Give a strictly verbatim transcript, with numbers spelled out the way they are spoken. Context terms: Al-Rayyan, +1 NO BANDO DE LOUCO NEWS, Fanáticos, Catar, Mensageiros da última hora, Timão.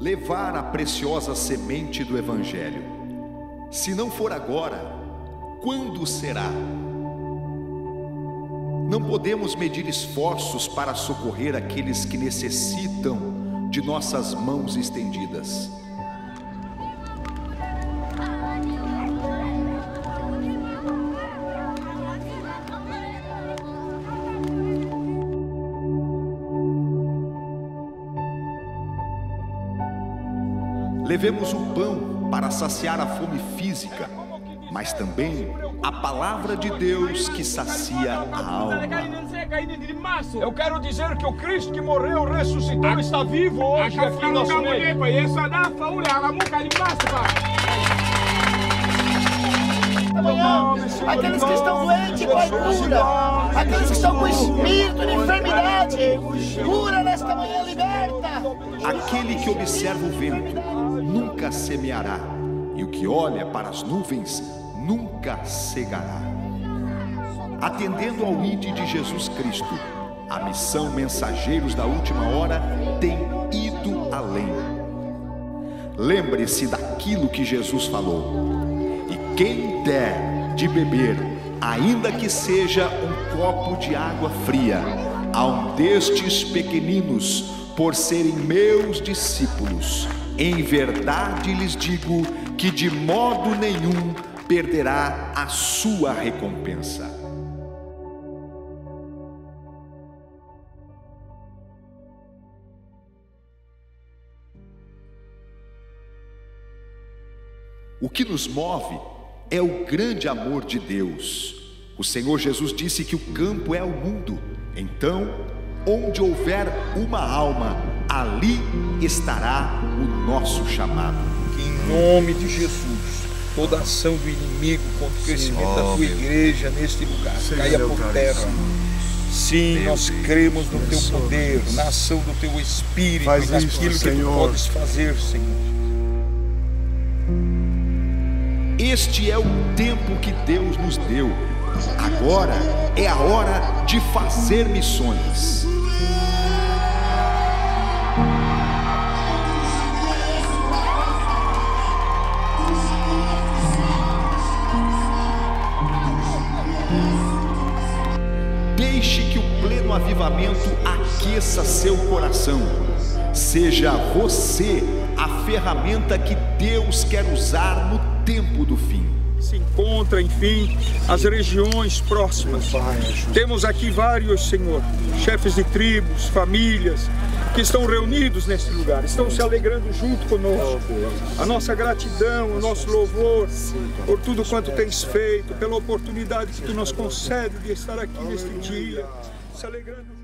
levar a preciosa semente do Evangelho. Se não for agora, quando será? Não podemos medir esforços para socorrer aqueles que necessitam de nossas mãos estendidas. Levemos o pão para saciar a fome física, mas também a palavra de Deus que sacia a alma. Eu quero dizer que o Cristo que morreu, ressuscitou, está vivo hoje aqui no nosso meio. Aqueles que estão doentes, Pai, cura. Aqueles que estão com espírito de enfermidade, cura nesta manhã, liberta. Aquele que observa o vento nunca semeará, e o que olha para as nuvens nunca cegará. Atendendo ao ide de Jesus Cristo, a missão Mensageiros da Última Hora tem ido além. Lembre-se daquilo que Jesus falou: e quem der de beber, ainda que seja um copo de água fria, a um destes pequeninos, por serem meus discípulos, em verdade lhes digo que de modo nenhum perderá a sua recompensa. O que nos move é o grande amor de Deus. O Senhor Jesus disse que o campo é o mundo. Então, onde houver uma alma, ali estará o nosso chamado. Que em nome de Jesus, toda ação do inimigo contra o crescimento da tua igreja neste lugar caia por terra. Sim, nós cremos no teu poder, na ação do teu Espírito e naquilo que tu podes fazer, Senhor. Este é o tempo que Deus nos deu. Agora é a hora de fazer missões. Deixe que o pleno avivamento aqueça seu coração. Seja você a ferramenta que Deus quer usar no tempo do fim. Se encontra, enfim, as regiões próximas. Temos aqui vários, Senhor, chefes de tribos, famílias, que estão reunidos neste lugar, estão se alegrando junto conosco. A nossa gratidão, o nosso louvor por tudo quanto tens feito, pela oportunidade que tu nos concede de estar aqui neste dia, se alegrando.